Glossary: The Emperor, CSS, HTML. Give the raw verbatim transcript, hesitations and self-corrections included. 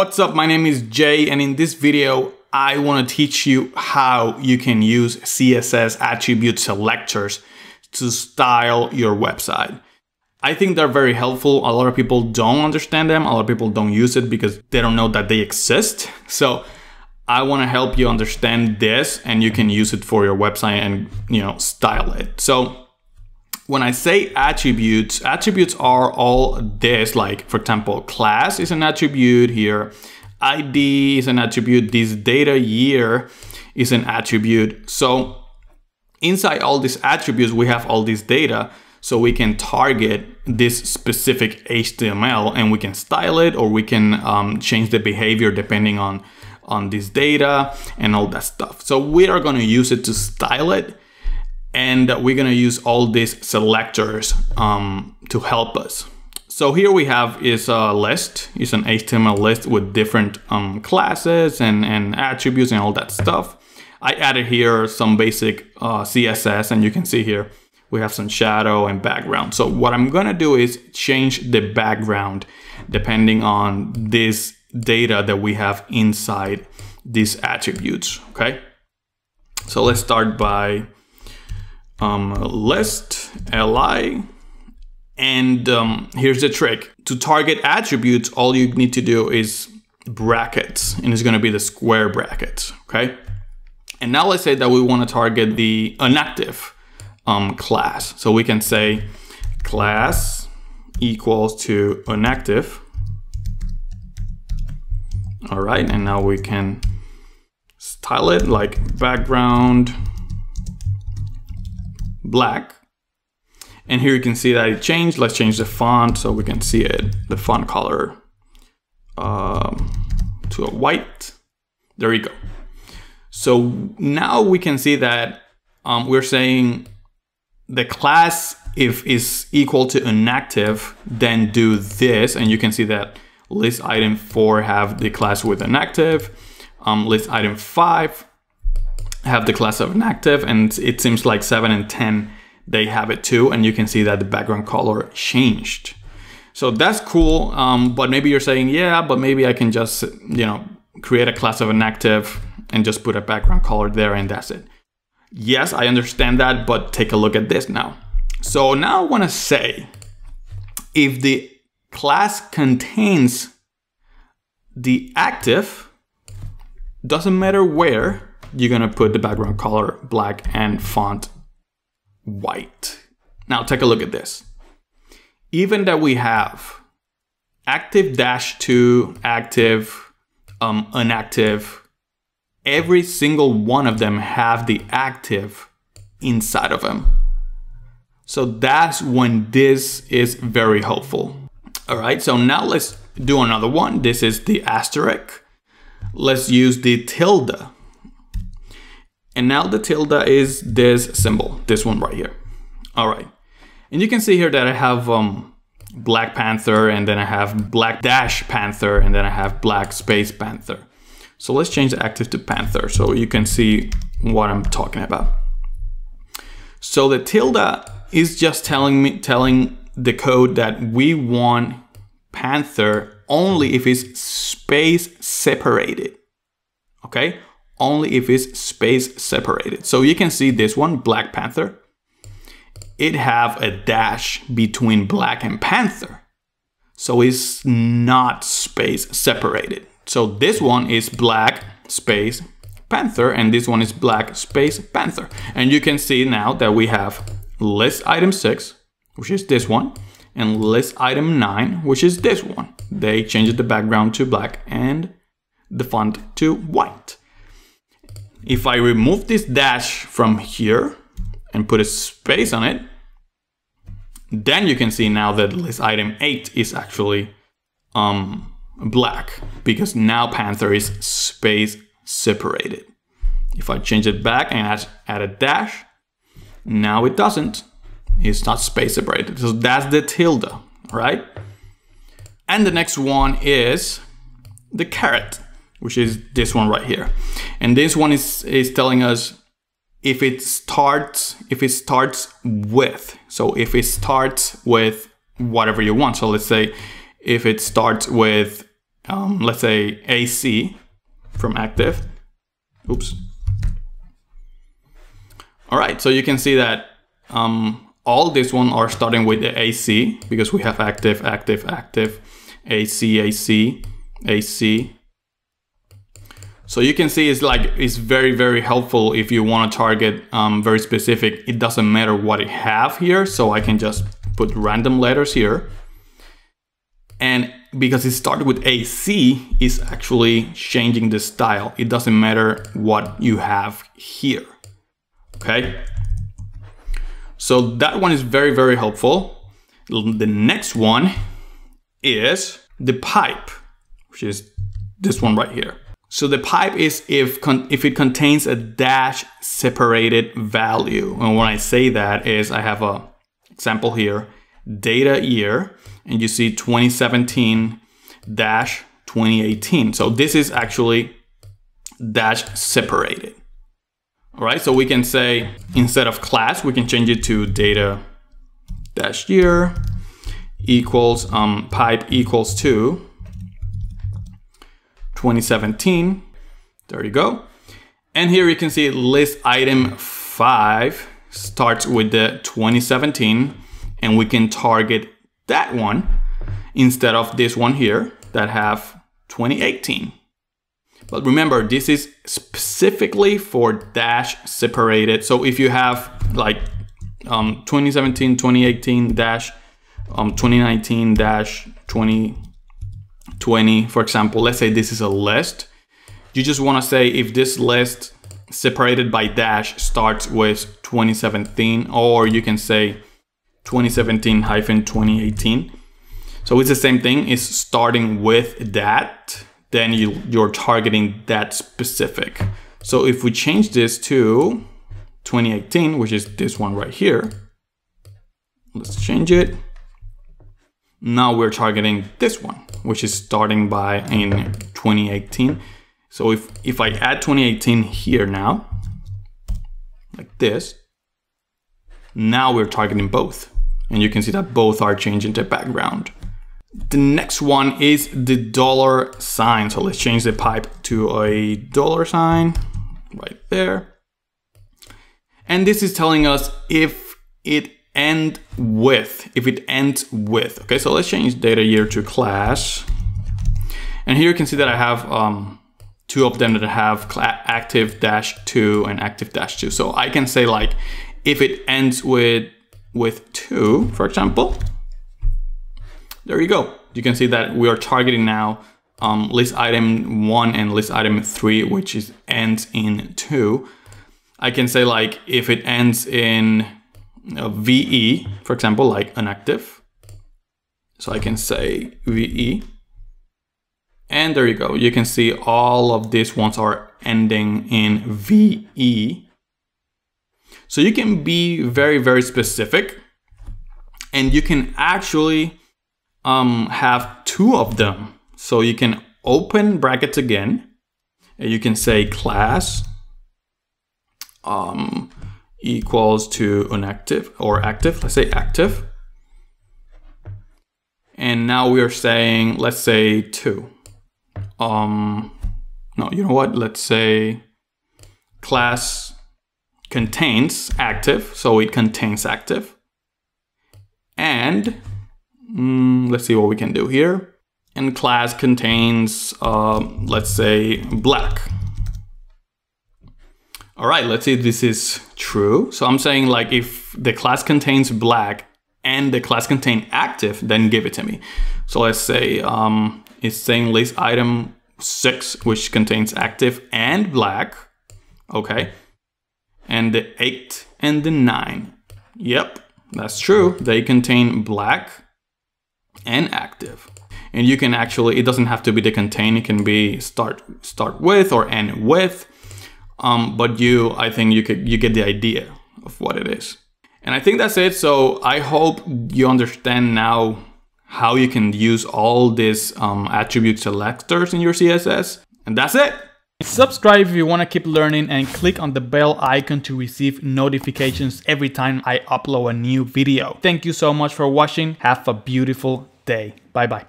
What's up, my name is Jay, and in this video I want to teach you how you can use C S S attribute selectors to style your website. I think they're very helpful. A lot of people don't understand them, a lot of people don't use it because they don't know that they exist. So I want to help you understand this and you can use it for your website and, you know, style it. So when I say attributes, attributes are all this, like, for example, class is an attribute here, I D is an attribute, this data year is an attribute. So inside all these attributes, we have all this data, so we can target this specific H T M L and we can style it, or we can um, change the behavior depending on, on this data and all that stuff. So we are gonna use it to style it. And we're gonna use all these selectors um, to help us. So here we have is a list, it's an H T M L list with different um, classes and, and attributes and all that stuff. I added here some basic uh, C S S, and you can see here we have some shadow and background. So what I'm gonna do is change the background depending on this data that we have inside these attributes, okay? So let's start by Um, list li, and um, here's the trick. To target attributes, all you need to do is brackets, and it's gonna be the square brackets, okay? And now let's say that we wanna target the inactive um, class. So we can say class equals to inactive. All right, and now we can style it like background black, and here you can see that it changed. Let's change the font so we can see it, the font color um, to a white. There you go. So now we can see that um, we're saying the class if is equal to inactive, then do this, and you can see that list item four have the class with inactive, um, list item five have the class of inactive, and it seems like seven and ten, they have it too, and you can see that the background color changed. So that's cool, um, but maybe you're saying, yeah, but maybe I can just, you know, create a class of inactive and just put a background color there and that's it. Yes, I understand that, but take a look at this now. So now I wanna say, if the class contains the active, doesn't matter where, you're gonna put the background color black and font white. Now take a look at this. Even that we have active dash two, active, um, inactive, every single one of them have the active inside of them. So that's when this is very helpful. All right, so now let's do another one. This is the asterisk. Let's use the tilde. And now the tilde is this symbol, this one right here. All right. And you can see here that I have um, Black Panther, and then I have Black Dash Panther, and then I have Black Space Panther. So let's change the active to Panther so you can see what I'm talking about. So the tilde is just telling me, telling the code that we want Panther only if it's space separated, okay? Only if it's space separated. So you can see this one, Black Panther, it have a dash between Black and Panther. So it's not space separated. So this one is Black Space Panther, and this one is Black Space Panther. And you can see now that we have list item six, which is this one, and list item nine, which is this one. They changed the background to black and the font to white. If I remove this dash from here and put a space on it, then you can see now that list item eight is actually um, black, because now Panther is space separated. If I change it back and add, add a dash, now it doesn't. It's not space separated. So that's the tilde, right? And the next one is the caret, which is this one right here. And this one is, is telling us if it starts, if it starts with. So if it starts with whatever you want. So let's say if it starts with um, let's say A C from active. Oops. All right, so you can see that um, all these ones are starting with the A C because we have active, active, active, A C, A C, A C. So you can see it's like, it's very, very helpful if you want to target um, very specific. It doesn't matter what I have here. So I can just put random letters here. And because it started with A C, it's actually changing the style. It doesn't matter what you have here. Okay. So that one is very, very helpful. The next one is the pipe, which is this one right here. So the pipe is if con if it contains a dash separated value. And when I say that is I have a example here, data year, and you see twenty seventeen dash twenty eighteen. So this is actually dash separated. All right, so we can say instead of class, we can change it to data dash year equals um, pipe equals to twenty seventeen, there you go. And here you can see list item five starts with the twenty seventeen, and we can target that one instead of this one here that have twenty eighteen. But remember, this is specifically for dash separated. So if you have like um, twenty seventeen, twenty eighteen, dash um, twenty nineteen, dash twenty twenty, for example, let's say this is a list. You just want to say if this list separated by dash starts with twenty seventeen, or you can say twenty seventeen hyphen twenty eighteen. So it's the same thing. It's starting with that, then you, you're targeting that specific. So if we change this to twenty eighteen, which is this one right here, let's change it. Now we're targeting this one, which is starting by in twenty eighteen. So if, if I add twenty eighteen here now, like this, now we're targeting both. And you can see that both are changing the background. The next one is the dollar sign. So let's change the pipe to a dollar sign right there. And this is telling us if it end with, if it ends with. Okay, so let's change data year to class. And here you can see that I have um, two of them that have active dash two and active dash two. So I can say like, if it ends with, with two, for example, there you go. You can see that we are targeting now um, list item one and list item three, which is ends in two. I can say like, if it ends in a V E, for example, like inactive. So I can say V E. And there you go. You can see all of these ones are ending in V E. So you can be very, very specific. And you can actually um, have two of them. So you can open brackets again. And you can say class Um, equals to inactive or active, let's say active. And now we are saying, let's say two. Um, no, you know what? Let's say class contains active. So it contains active. And mm, let's see what we can do here. And class contains, um, let's say black. All right, let's see if this is true. So I'm saying like if the class contains black and the class contain active, then give it to me. So let's say um, it's saying list item six, which contains active and black. Okay. And the eight and the nine. Yep, that's true. They contain black and active. And you can actually, it doesn't have to be the contain. It can be start, start with or end with. Um, but you, I think you could, you get the idea of what it is. And I think that's it. So I hope you understand now how you can use all these um, attribute selectors in your C S S. And that's it. Subscribe if you want to keep learning and click on the bell icon to receive notifications every time I upload a new video. Thank you so much for watching. Have a beautiful day. Bye bye.